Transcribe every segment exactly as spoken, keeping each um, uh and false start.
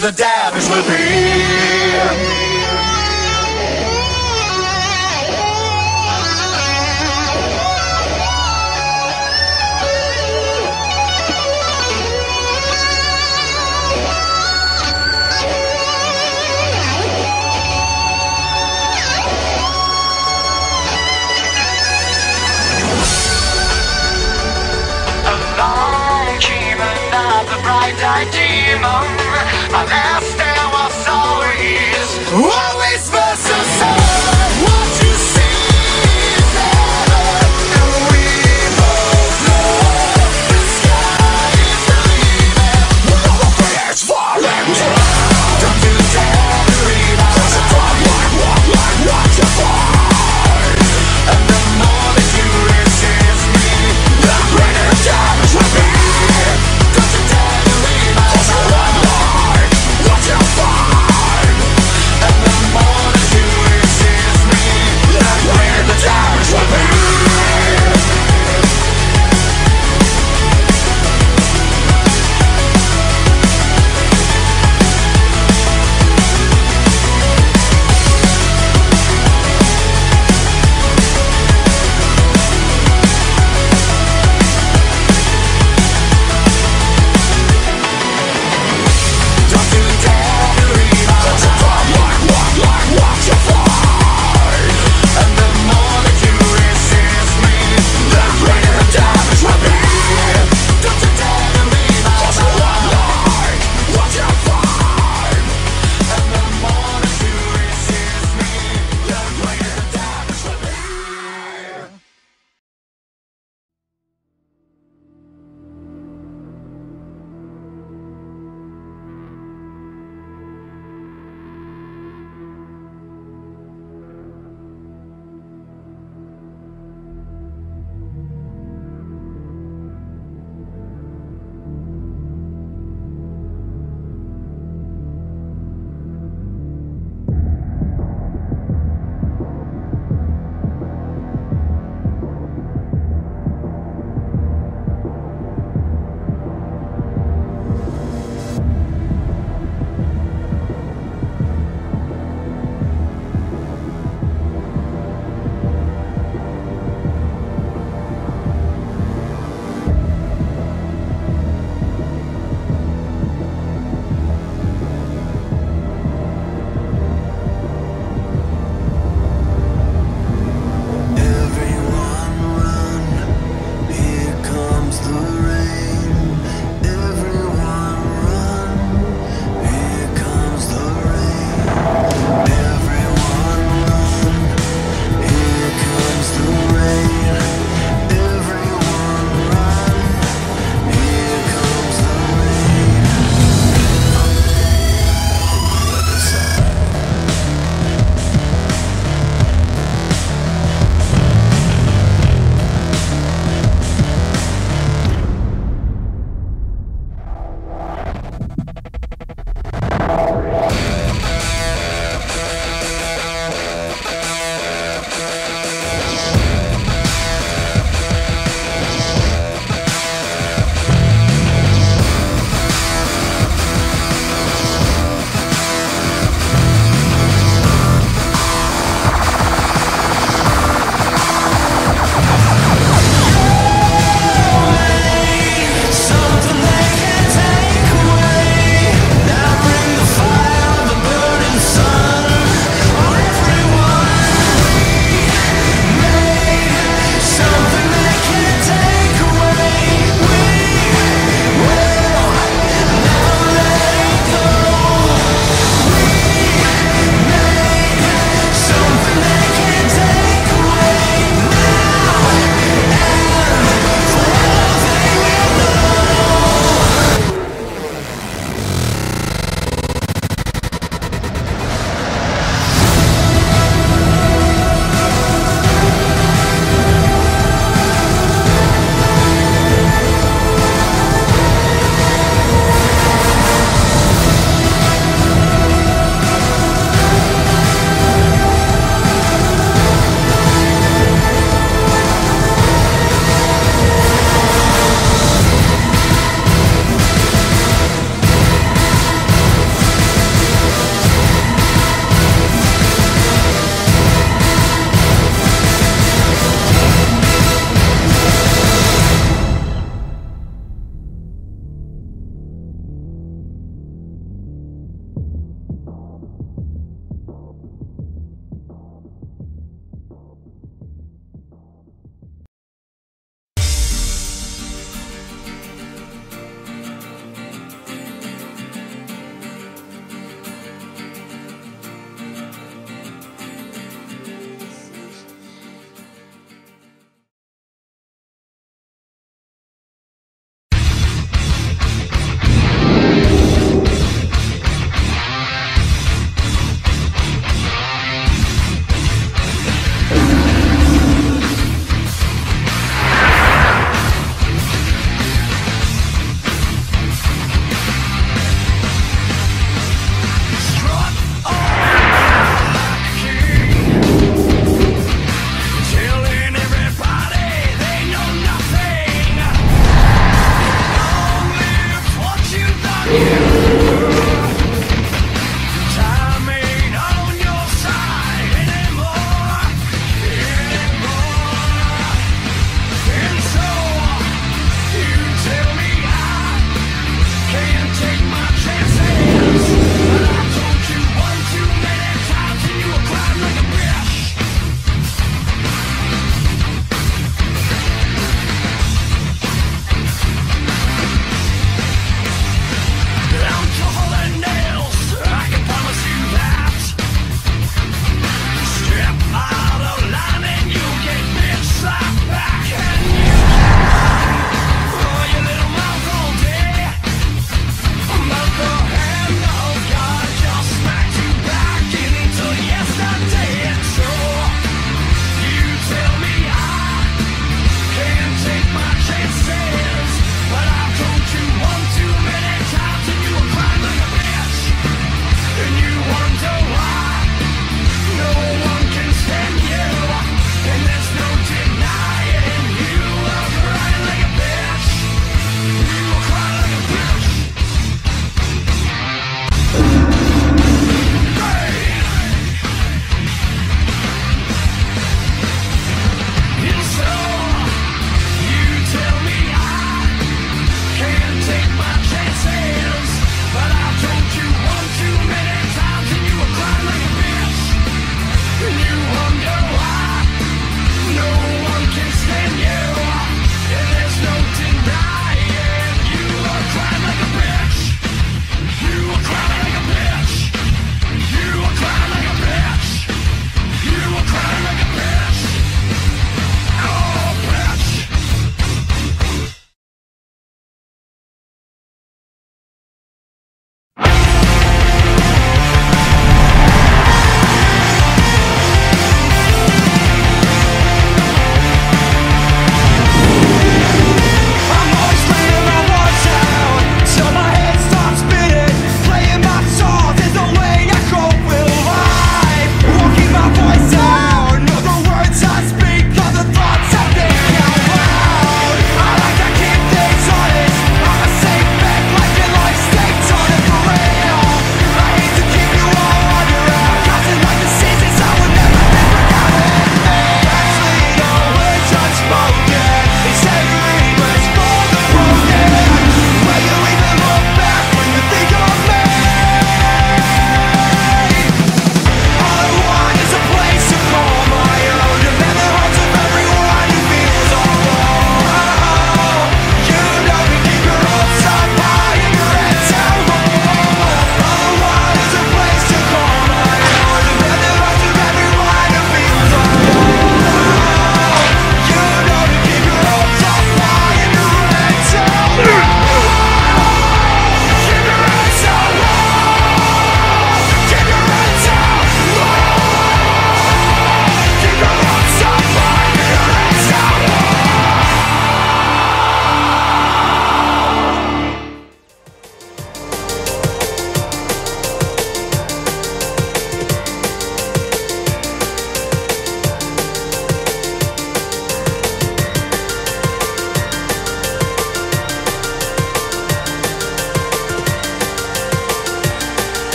The damage will be. Alone, keeping up the bright-eyed demon. My last day was always, always versus us. What you see is heaven, and we both know the sky is the limit. All the fears falling down. Don't you dare dream out. Close the door, walk, walk, walk, watch you fall. And the more that you resist me, the greater damage will be. Don't you dare dream out. Close the door, walk, walk, watch you fall.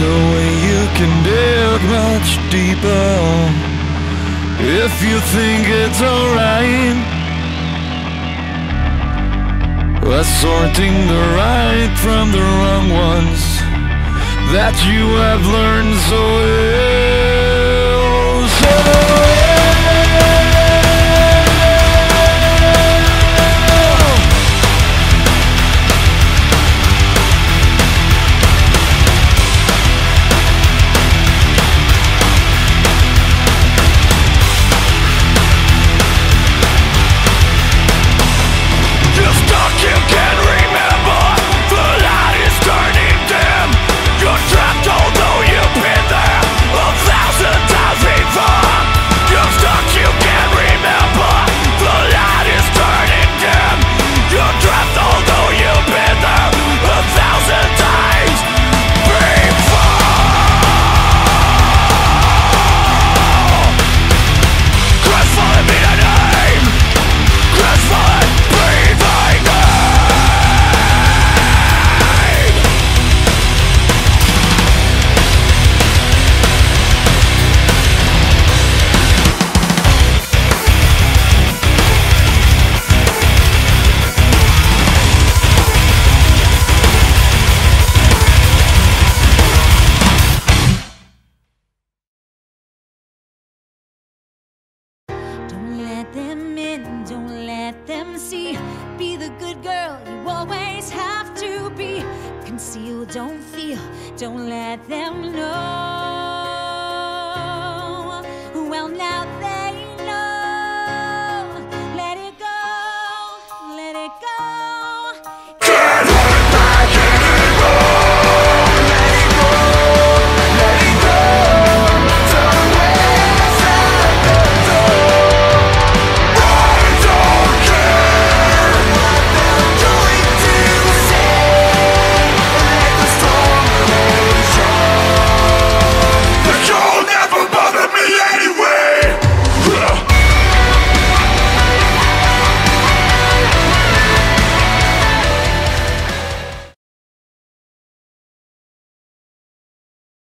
no way you can dig much deeper if you think it's alright. Assorting the right from the wrong ones that you have learned so well. So don't feel, don't let them know.